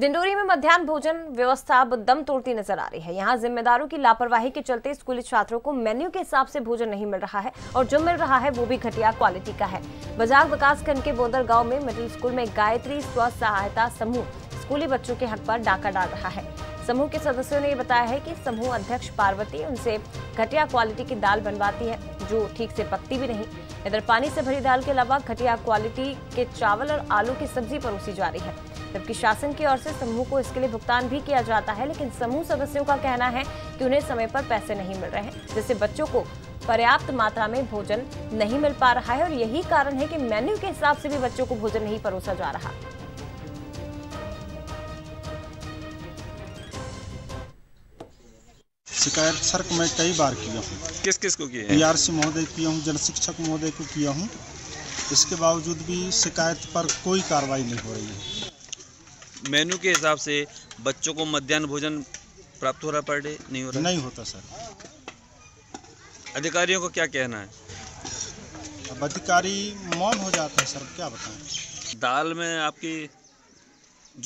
डिंडोरी में मध्याह्न भोजन व्यवस्था अब दम तोड़ती नजर आ रही है। यहाँ जिम्मेदारों की लापरवाही के चलते स्कूली छात्रों को मेन्यू के हिसाब से भोजन नहीं मिल रहा है और जो मिल रहा है वो भी घटिया क्वालिटी का है। बाजार विकासखंड के बोंदर गांव में मिडिल स्कूल में गायत्री स्व सहायता समूह स्कूली बच्चों के हक पर डाका डाल रहा है। समूह के सदस्यों ने बताया है कि समूह अध्यक्ष पार्वती उनसे घटिया क्वालिटी की दाल बनवाती है जो ठीक से पकती भी नहीं। इधर पानी से भरी दाल के अलावा घटिया क्वालिटी के चावल और आलू की सब्जी परोसी जा रही है, जबकि शासन की ओर से समूह को इसके लिए भुगतान भी किया जाता है। लेकिन समूह सदस्यों का कहना है कि उन्हें समय पर पैसे नहीं मिल रहे हैं, जिससे बच्चों को पर्याप्त मात्रा में भोजन नहीं मिल पा रहा है और यही कारण है कि मेन्यू के हिसाब से भी बच्चों को भोजन नहीं परोसा जा रहा। शिकायत सर मैं कई बार किया हूँ, किस किस को किया है? DRC महोदय किया हूँ, जन शिक्षक महोदय को किया हूँ, इसके बावजूद भी शिकायत पर कोई कार्रवाई नहीं हो रही है। मेन्यू के हिसाब से बच्चों को मध्याह्न भोजन प्राप्त हो रहा, पर डे नहीं हो रहा, नहीं होता सर। अधिकारियों को क्या कहना है? अब अधिकारी मौन हो जाते हैं सर, क्या बताएं। दाल में आपकी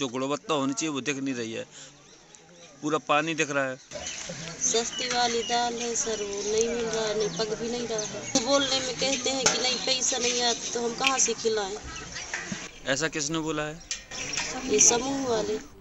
जो गुणवत्ता होनी चाहिए वो दिख नहीं रही है, पूरा पानी दिख रहा है। सस्ती वाली दाल है सर, वो नहीं मिल रहा है, नहीं पक भी नहीं रहा है। तो बोलने में कहते हैं कि नहीं पैसा नहीं आता तो हम कहाँ से खिलाएं। ऐसा किसने बोला है? ये समूह वाले।